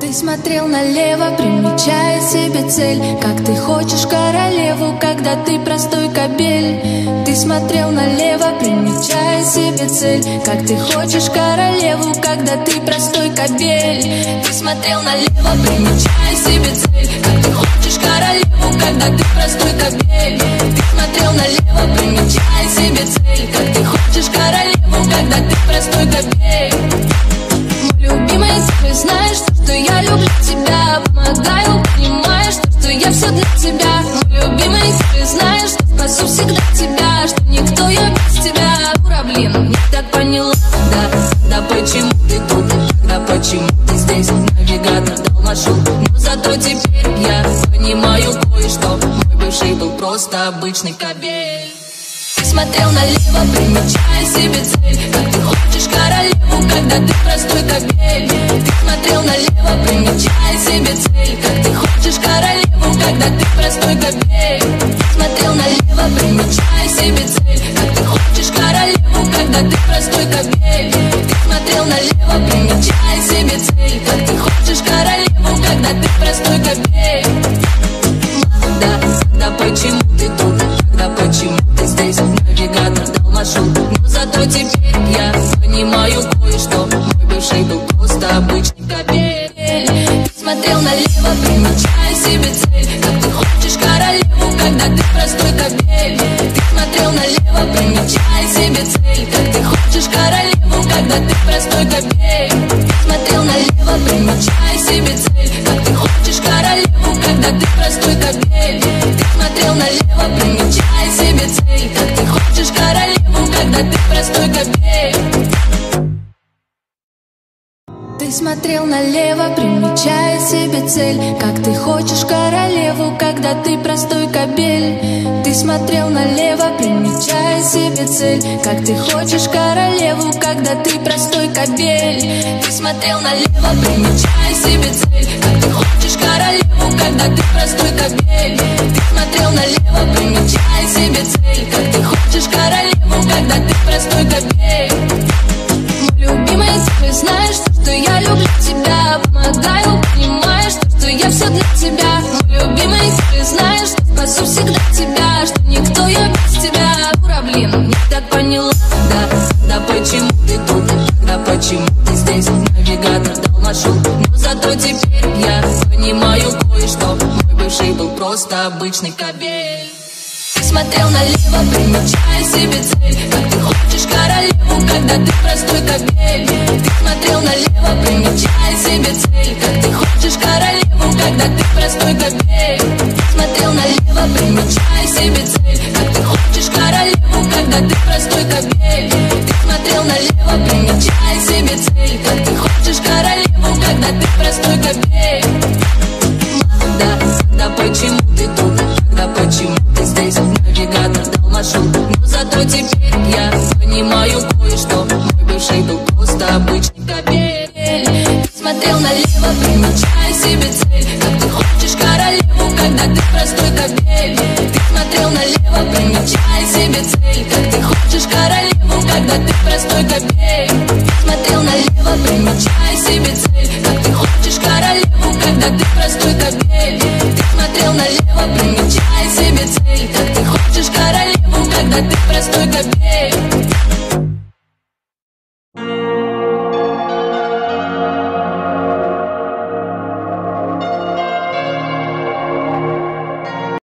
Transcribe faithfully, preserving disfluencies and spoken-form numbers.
Ты смотрел налево, примечая себе цель, как ты хочешь королеву, когда ты простой кобель. Ты смотрел налево, примечая себе цель, как ты хочешь королеву, когда ты простой кобель. Ты смотрел налево, примечая себе цель, как ты хочешь королеву, когда ты простой кобель. Ты смотрел налево, примечая себе цель, как ты хочешь королеву, когда ты простой кобель. Любимая, ты знаешь, что я люблю тебя, помогаю, понимаешь, что я все для тебя. Любимая, ты знаешь, что спасу всегда тебя, что никто я без тебя. Ура, блин, я так поняла, да, да почему ты тут, да почему ты здесь, навигатор дал маршрут. Но зато теперь я понимаю кое-что, мой бывший был просто обычный кобель. Ты смотрел налево, примечая себе цель, как ты хочешь королеву, когда ты простой кобель. Ты смотрел налево, примечая себе цель, как ты хочешь королеву, когда ты простой кобель. Ты смотрел налево, примечая себе цель, как ты хочешь королеву, когда ты простой кобель. Ты смотрел налево, примечая себе цель, как ты хочешь королеву, когда ты простой кобель. Да, да почему ты тут, да почему ты здесь, навигатор дал маршрут. Но зато теперь я понимаю кое-что, мой бывший был просто обычный кобель. Ты смотрел налево, примечая себе цель, как ты хочешь королеву, когда ты простой кобель. Ты смотрел налево, примечая себе цель, как ты хочешь королеву, когда ты простой кобель. Ты смотрел налево, примечая себе цель, как ты хочешь королеву, когда ты простой кобель. Ты смотрел налево, примечая себе цель, как ты хочешь королеву, когда ты простой кобель. Ты смотрел налево, примечая себе цель, как ты хочешь королеву, когда ты простой кобель. Ты смотрел налево, примечая себе цель, как ты хочешь королеву, когда ты простой кобель. Ты смотрел налево, примечая себе цель, как ты хочешь королеву, когда ты простой кобель. Ты смотрел налево, примечая себе цель, как ты хочешь королеву, когда ты простой кобель. Любимая, ты знаешь, что я люблю тебя, помогаю, понимаешь, что я все для тебя. Любимая, ты знаешь, что спасу всегда тебя, что никто я без тебя. Ура, блин, я так поняла, да, да почему ты тут, да почему ты здесь, навигатор дал маршрут. Но зато теперь я понимаю кое-что, мой бывший был просто обычный кобель. Ты смотрел налево, примечая себе цель, как ты хочешь королеву, когда ты простой кобель. Ты смотрел налево, примечая себе цель, как ты хочешь королеву, когда ты простой кобель. Ты смотрел налево, примечая себе цель, как ты хочешь королеву, когда ты простой кобель. Ты смотрел налево, примечая себе цель, как ты хочешь королеву, когда ты простой кобель. Да, да почему ты тут, да почему ты здесь, навигатор дал маршрут. Но зато теперь я понимаю кое-что, мой бывший был просто обычный кобель. Ты смотрел налево, примечая себе цель, как ты хочешь королеву, когда ты простой кобель. Ты смотрел налево, примечая себе цель, как ты хочешь королеву, когда ты простой кобель. Ты смотрел налево, примечая себе цель, как ты хочешь королеву, когда ты простой кобель. Ты смотрел налево, примечая себе цель, как ты хочешь королеву, когда ты простой кобель.